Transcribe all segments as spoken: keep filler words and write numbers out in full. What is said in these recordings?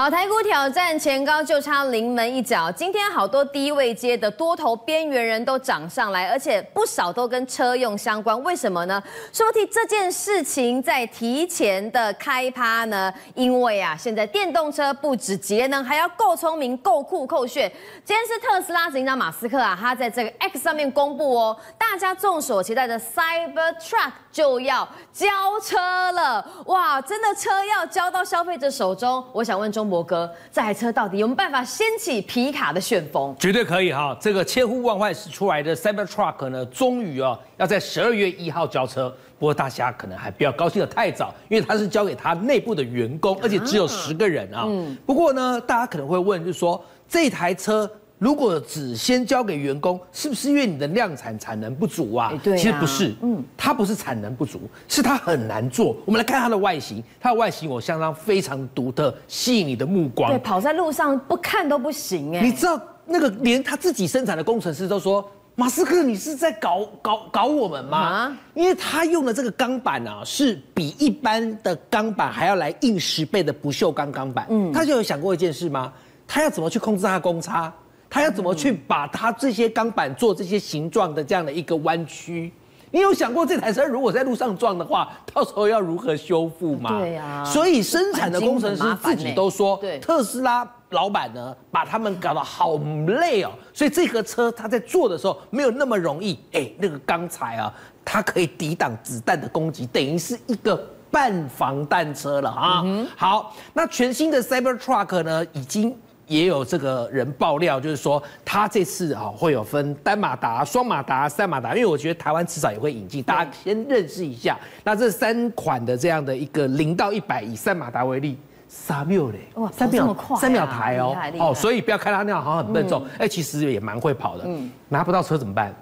好，台股挑战前高就差临门一脚。今天好多低位阶的多头边缘人都涨上来，而且不少都跟车用相关。为什么呢？说不定这件事情在提前的开趴呢？因为啊，现在电动车不止节能，还要够聪明、够酷、够炫。今天是特斯拉执行长马斯克啊，他在这个 X 上面公布哦，大家众所期待的 Cybertruck 就要交车了。哇，真的车要交到消费者手中，我想问中。 摩哥，这台车到底有没有办法掀起皮卡的旋风？绝对可以哈！这个千呼万唤始出来的 Cybertruck 呢，终于哦要在十二月一号交车。不过大家可能还不要高兴得太早，因为它是交给它内部的员工，而且只有十个人啊。嗯。不过呢，大家可能会问，就是说这台车如果只先交给员工，是不是因为你的量产产能不足啊？对啊。其实不是，嗯，它不是产能不足，是它很难做。我们来看它的外形，它的外形我相当非常独特，吸引你的目光。对，跑在路上不看都不行哎。你知道那个连他自己生产的工程师都说。 马斯克，你是在搞搞搞我们吗？啊、因为他用的这个钢板啊，是比一般的钢板还要来硬十倍的不锈钢钢板。嗯，他就有想过一件事吗？他要怎么去控制他的公差？他要怎么去把他这些钢板做这些形状的这样的一个弯曲？你有想过这台车如果在路上撞的话，到时候要如何修复吗？对呀、啊。所以生产的工程师自己都说，欸、特斯拉。 老板呢，把他们搞得好累哦，所以这个车他在做的时候没有那么容易。哎，那个钢材啊，它可以抵挡子弹的攻击，等于是一个半防弹车了啊。嗯、好，那全新的 Cybertruck 呢，已经也有这个人爆料，就是说他这次啊会有分单马达、双马达、三马达，因为我觉得台湾迟早也会引进，大家先认识一下。那这三款的这样的一个零到一百以三马达为例。 三秒嘞，哇，三秒，三秒台哦，哦，所以不要看他那样好像很笨重，哎，其实也蛮会跑的。嗯，拿不到车怎么办？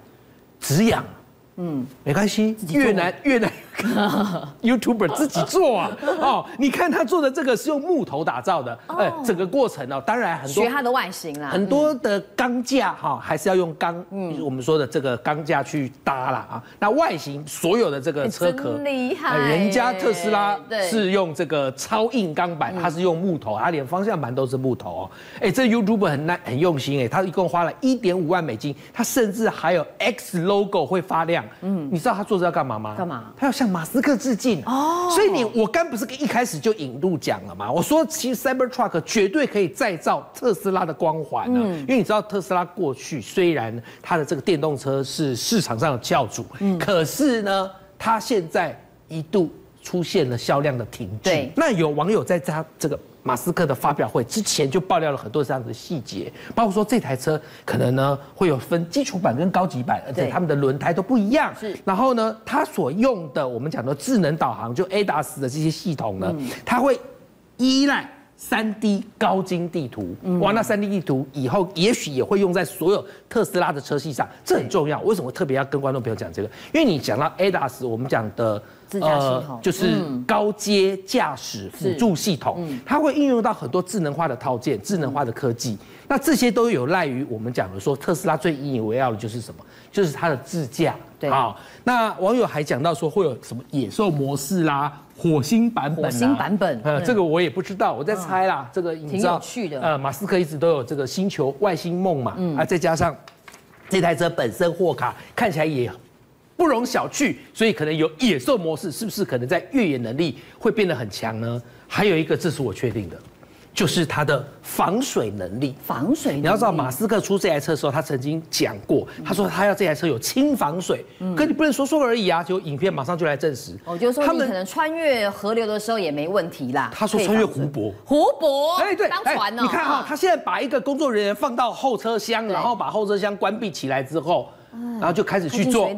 止痒，嗯，没关系，越南越南 YouTuber 自己做啊，哦，你看他做的这个是用木头打造的，哎，整个过程哦，当然很多学它的外形啦，很多的钢架哈，还是要用钢，我们说的这个钢架去搭啦啊。那外形所有的这个车壳，厉害，人家特斯拉是用这个超硬钢板，它是用木头，它连方向盘都是木头哦。哎，这 YouTuber 很耐很用心哎，他一共花了一点五万美金，他甚至还有 X logo 会发亮，嗯，你知道他做这要干嘛吗？干嘛？他要像 马斯克致敬哦，所以你我刚不是一开始就引路讲了嘛？我说其实 Cybertruck 绝对可以再造特斯拉的光环呢，因为你知道特斯拉过去虽然它的这个电动车是市场上的翘楚，可是呢，它现在一度出现了销量的停滞。那有网友在他这个马斯克的发表会之前就爆料了很多这样的细节，包括说这台车可能呢会有分基础版跟高级版，而且他们的轮胎都不一样。是，然后呢，它所用的我们讲的智能导航，就 A D A S 的这些系统呢，它会依赖 三 D 高精地图。哇，那 三 D 地图以后也许也会用在所有特斯拉的车系上，这很重要。为什么特别要跟观众朋友讲这个？因为你讲到 A D A S， 我们讲的。 呃，就是高阶驾驶辅助系统，它会应用到很多智能化的套件、智能化的科技。那这些都有赖于我们讲的说，特斯拉最引以为傲的就是什么？就是它的自驾。对啊，那网友还讲到说会有什么野兽模式啦、火星版本、火星版本。呃，这个我也不知道，我在猜啦。这个你知道，呃，马斯克一直都有这个星球外星梦嘛，啊，再加上这台车本身货卡看起来也。 不容小觑，所以可能有野兽模式，是不是可能在越野能力会变得很强呢？还有一个，这是我确定的，就是它的防水能力。防水能力，你要知道，马斯克出这台车的时候，他曾经讲过，他说他要这台车有轻防水，可你不能说说而已啊！就影片马上就来证实。我就说他们可能穿越河流的时候也没问题啦。他说穿越湖泊，湖泊，哎对，当船呢。你看哈，他现在把一个工作人员放到后车厢，然后把后车厢关闭起来之后。 然后就开始去做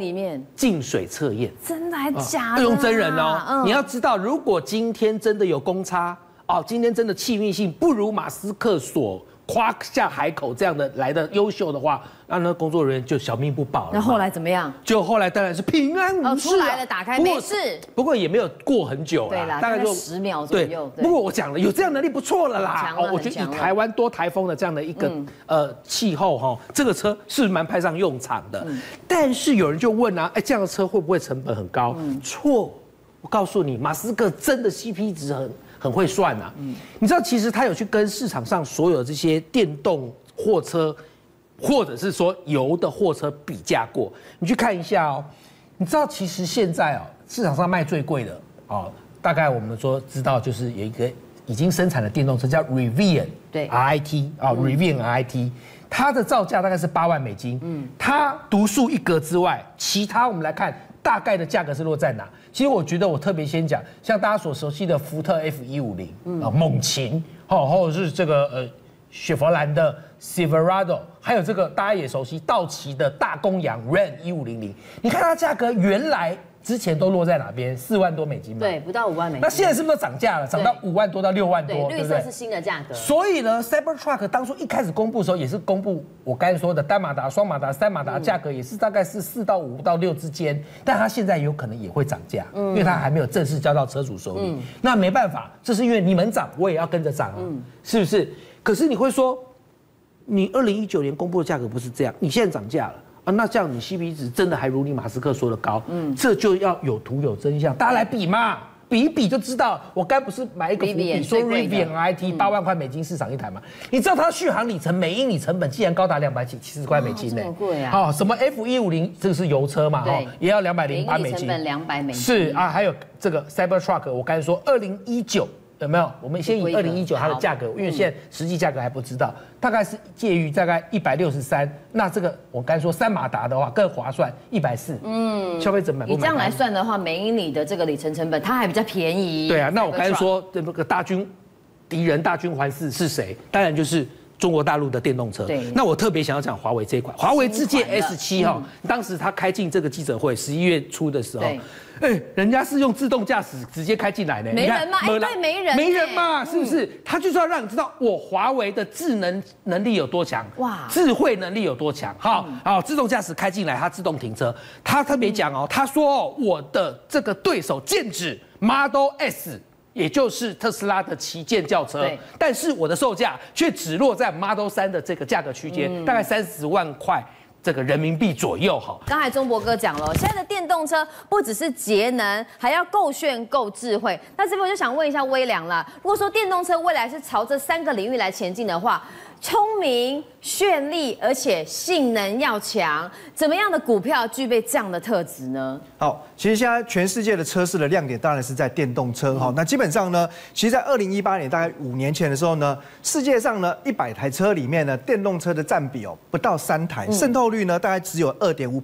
净水测验，真的还假的？用真人哦。你要知道，如果今天真的有公差哦，今天真的气密性不如马斯克所夸下海口这样的来的优秀的话，那那工作人员就小命不保了。那后来怎么样？就后来当然是平安无事。出来了，打开没事。不过也没有过很久啦，大概就十秒左右。不过我讲了，有这样能力不错了啦。哦，我觉得以台湾多台风的这样的一个呃气候哈，这个车是蛮派上用场的。但是有人就问啊，哎，这样的车会不会成本很高？错，我告诉你，马斯克真的 C P 值很。很会算啊。嗯，你知道其实他有去跟市场上所有这些电动货车，或者是说油的货车比价过。你去看一下哦，你知道其实现在哦，市场上卖最贵的哦，大概我们说知道就是有一个已经生产的电动车叫 Rivian， 对 ，R I T 啊、哦嗯、，Rivian R I T。 它的造价大概是八万美金，嗯，它独树一格之外，其他我们来看大概的价格是落在哪？其实我觉得我特别先讲，像大家所熟悉的福特 F 一五零，嗯，啊，猛禽，哦，或者是这个呃雪佛兰的 Silverado， 还有这个大家也熟悉道奇的大公羊 Ram 一五零零，你看它价格原来之前都落在哪边？四万多美金嘛，对，不到五万美金。那现在是不是涨价了？涨到五万多到六万多，对不对？绿色是新的价格。所以呢 ，Cybertruck 当初一开始公布的时候，也是公布我刚才说的单马达、双马达、三马达价格，也是大概是四到五到六之间。但它现在有可能也会涨价，因为它还没有正式交到车主手里。那没办法，这是因为你们涨，我也要跟着涨啊，是不是？可是你会说，你二零一九年公布的价格不是这样，你现在涨价了。 那这样你 C P 值真的还如你马斯克说的高？嗯，这就要有图有真相，大家来比嘛，比一比就知道。我该不是买一个伏笔说 Rivian I T 八万块美金市场一台嘛？你知道它续航里程每英里成本竟然高达两百七七十块美金呢，好贵啊！哦，什么 F 一五零这个是油车嘛，哈，也要两百零八美金，成本两百美金是啊，还有这个 Cybertruck， 我刚才说二零一九。 有没有？我们先以二零一九它的价格，因为现在实际价格还不知道，大概是介于大概一百六十三。那这个我刚才说三马达的话更划算，一百四。嗯，消费者买不买？你这样来算的话，每英里的这个里程成本它还比较便宜。对啊，那我刚才说这个大军敌人大军环伺是谁？当然就是中国大陆的电动车。对。那我特别想要讲华为这一款，华为自界 S 七哈，当时他开进这个记者会，十一月初的时候。 哎，人家是用自动驾驶直接开进来的，没人嘛？哎，对，没人，没人嘛，是不是？他就是要让你知道我华为的智能能力有多强，哇，智慧能力有多强。好，好，自动驾驶开进来，它自动停车。他特别讲哦，他说我的这个对手剑指 Model S， 也就是特斯拉的旗舰轿车，但是我的售价却只落在 Model 三的这个价格区间，大概三十万块。 这个人民币左右哈。刚才中博哥讲了，现在的电动车不只是节能，还要够炫、够智慧。那这边我就想问一下微良啦，如果说电动车未来是朝这三个领域来前进的话，聪明、绚丽，而且性能要强，怎么样的股票具备这样的特质呢？好，其实现在全世界的车市的亮点当然是在电动车哈。嗯、那基本上呢，其实，在二零一八年大概五年前的时候呢，世界上呢一百台车里面呢，电动车的占比哦不到三台，嗯、渗透。 率呢，大概只有 百分之二点五，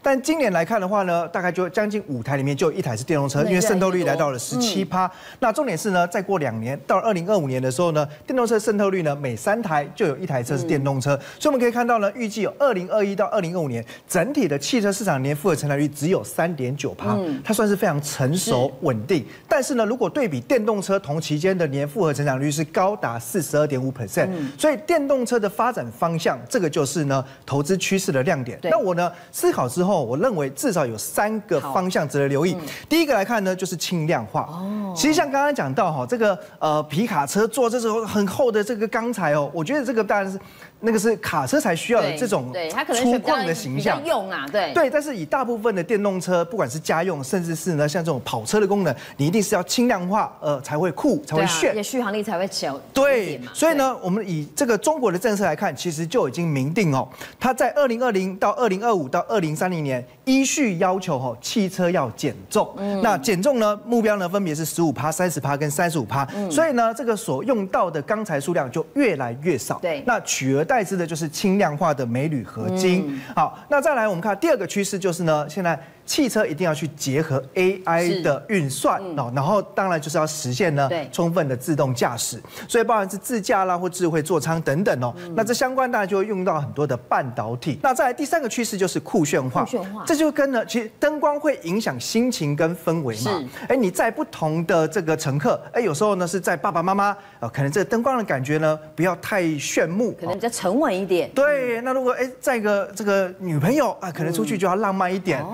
但今年来看的话呢，大概就将近五台里面就有一台是电动车，因为渗透率来到了百分之十七。嗯、那重点是呢，再过两年，到二零二五年的时候呢，电动车渗透率呢，每三台就有一台车是电动车。嗯、所以我们可以看到呢，预计有二零二一到二零二五年整体的汽车市场年复合成长率只有 百分之三点九， 嗯、它算是非常成熟稳定。但是呢，如果对比电动车同期间的年复合成长率是高达 百分之四十二点五， 嗯、所以电动车的发展方向，这个就是呢投资趋势。 是的亮点。那我呢思考之后，我认为至少有三个方向值得留意。嗯、第一个来看呢，就是轻量化。哦，其实像刚刚讲到哈，这个呃皮卡车做这种很厚的这个钢材哦，我觉得这个当然是那个是卡车才需要的这种粗犷的形象用啊，对对。但是以大部分的电动车，不管是家用，甚至是呢像这种跑车的功能，你一定是要轻量化，呃才会酷，才会炫，也续航力才会小。对，所以呢，我们以这个中国的政策来看，其实就已经明定哦，它在二。 二零二零到二零二五到二零三零年，依序要求哈，汽车要减重。嗯、那减重呢，目标呢分别是十五趴、三十趴跟三十五趴。嗯、所以呢，这个所用到的钢材数量就越来越少。对，那取而代之的就是轻量化的镁铝合金。嗯、好，那再来我们看第二个趋势就是呢，现在。 汽车一定要去结合 A I 的运算哦，然后当然就是要实现呢充分的自动驾驶，所以包含是自驾啦或智慧座舱等等哦。那这相关当然就会用到很多的半导体。那再来第三个趋势就是酷炫化，这就跟呢其实灯光会影响心情跟氛围嘛。哎，你在不同的这个乘客，哎有时候呢是在爸爸妈妈啊，可能这个灯光的感觉呢不要太炫目，可能比较沉稳一点。对，那如果哎在一个这个女朋友啊，可能出去就要浪漫一点。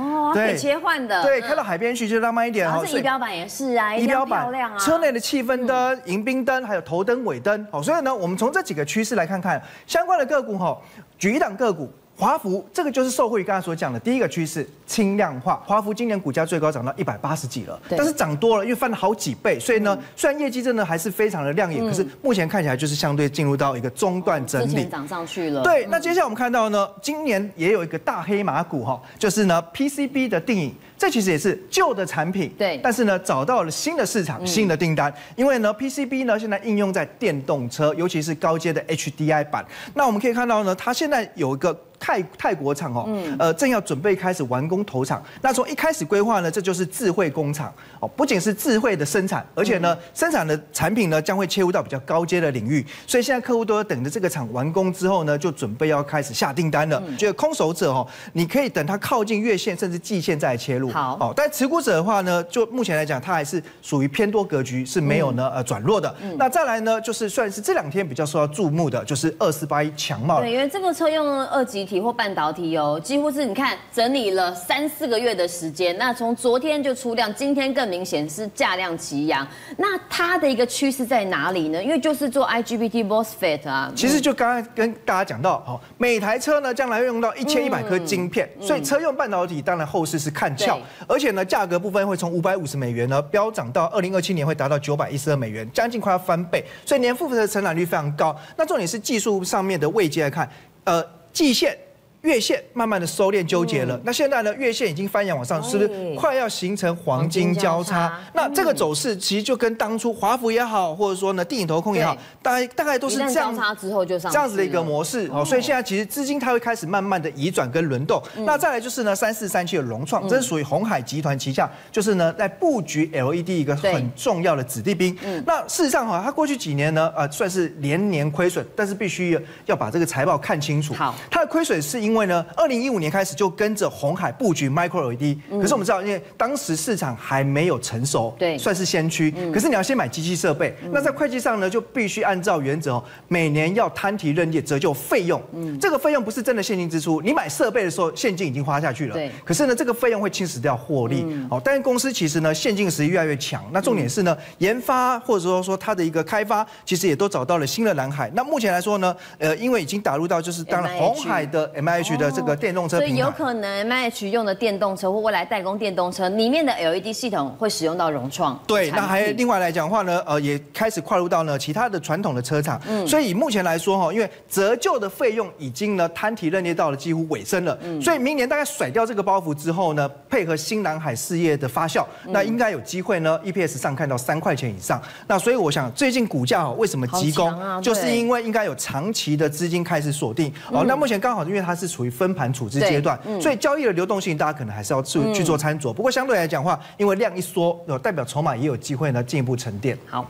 可以切换的，对，开到海边去就浪漫一点哈。这仪表板也是啊，仪表板漂亮啊。车内的气氛灯、迎宾灯，还有头灯、尾灯，好，所以呢，我们从这几个趋势来看看相关的个股哈。举一档个股，华孚这个就是受惠于刚才所讲的第一个趋势，轻量化。华孚今年股价最高涨到一百八十几了，但是涨多了，因为翻了好几倍，所以呢，嗯、虽然业绩真的还是非常的亮眼，嗯、可是目前看起来就是相对进入到一个中段整理，之前涨上去了。对，那接下来我们看到呢，今年也有一个大黑马股哈，就是呢 P C B 的定影，这其实也是旧的产品，对，但是呢找到了新的市场、新的订单，因为呢 P C B 呢现在应用在电动车，尤其是高阶的 H D I 版。那我们可以看到呢，它现在有一个。 泰泰国厂哦，呃，正要准备开始完工投产。那从一开始规划呢，这就是智慧工厂哦，不仅是智慧的生产，而且呢，生产的产品呢将会切入到比较高阶的领域。所以现在客户都要等着这个厂完工之后呢，就准备要开始下订单了。觉得空手者哦，你可以等它靠近月线甚至季线再切入。好，哦，但持股者的话呢，就目前来讲，它还是属于偏多格局，是没有呢呃转弱的。那再来呢，就是算是这两天比较受到注目的，就是二四八一强茂。对，因为这个车用二级。 或半导体哦，几乎是你看整理了三四个月的时间，那从昨天就出量，今天更明显是价量齐扬。那它的一个趋势在哪里呢？因为就是做 I G B T MOSFET 啊。其实就刚刚跟大家讲到，哦，每台车呢将来会用到一千一百颗晶片，嗯、所以车用半导体当然后市是看俏，而且呢价格部分会从五百五十美元呢飙涨到二零二七年会达到九百一十二美元，将近快要翻倍，所以年复合的成长率非常高。那重点是技术上面的位阶来看，呃。 季线、月线慢慢的收敛纠结了，嗯、那现在呢，月线已经翻扬往上，是不是快要形成黄金交叉？交叉那这个走势其实就跟当初华孚也好，或者说呢，电影投控也好，大概大概都是这样，交叉之后就上这样子的一个模式哦。所以现在其实资金它会开始慢慢的移转跟轮动。嗯、那再来就是呢，三四三七的融创，这是属于鸿海集团旗下，就是呢在布局 L E D 一个很重要的子弟兵。嗯、那事实上哈，它过去几年呢，呃，算是连年亏损，但是必须要把这个财报看清楚。好，它的亏损是。 因为呢，二零一五年开始就跟着鸿海布局 Micro L E D，、嗯、可是我们知道，因为当时市场还没有成熟，对，算是先驱。嗯、可是你要先买机器设备，嗯、那在会计上呢，就必须按照原则哦，每年要摊提认列折旧费用。嗯、这个费用不是真的现金支出，你买设备的时候现金已经花下去了。对。可是呢，这个费用会侵蚀掉获利。嗯、哦，但是公司其实呢，现金实力越来越强。那重点是呢，嗯、研发或者说说它的一个开发，其实也都找到了新的蓝海。那目前来说呢，呃，因为已经打入到就是当然鸿海的 M I。 M I H 的这个电动车，所以有可能 M I H 用的电动车或未来代工电动车里面的 L E D 系统会使用到融创。对，那还另外来讲的话呢，呃，也开始跨入到呢其他的传统的车厂。嗯，所以以目前来说哈，因为折旧的费用已经呢摊提认列到了几乎尾声了，嗯、所以明年大概甩掉这个包袱之后呢，配合新蓝海事业的发酵，嗯、那应该有机会呢 E P S 上看到三块钱以上。那所以我想最近股价哦为什么急攻，啊、就是因为应该有长期的资金开始锁定。嗯、哦，那目前刚好因为它是。 是处于分盘处置阶段，嗯、所以交易的流动性大家可能还是要去去做参酌。嗯、不过相对来讲的话，因为量一缩，代表筹码也有机会呢进一步沉淀。好，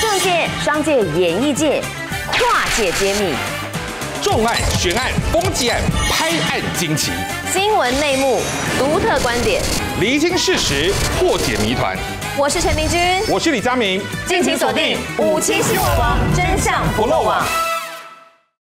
政界、商界、演艺界，跨界揭秘，重案、悬案、攻击案、拍案惊奇，新闻内幕、独特观点，厘清事实，破解谜团。我是陈明君，我是李佳明，敬请锁定五七新闻网，真相不漏网。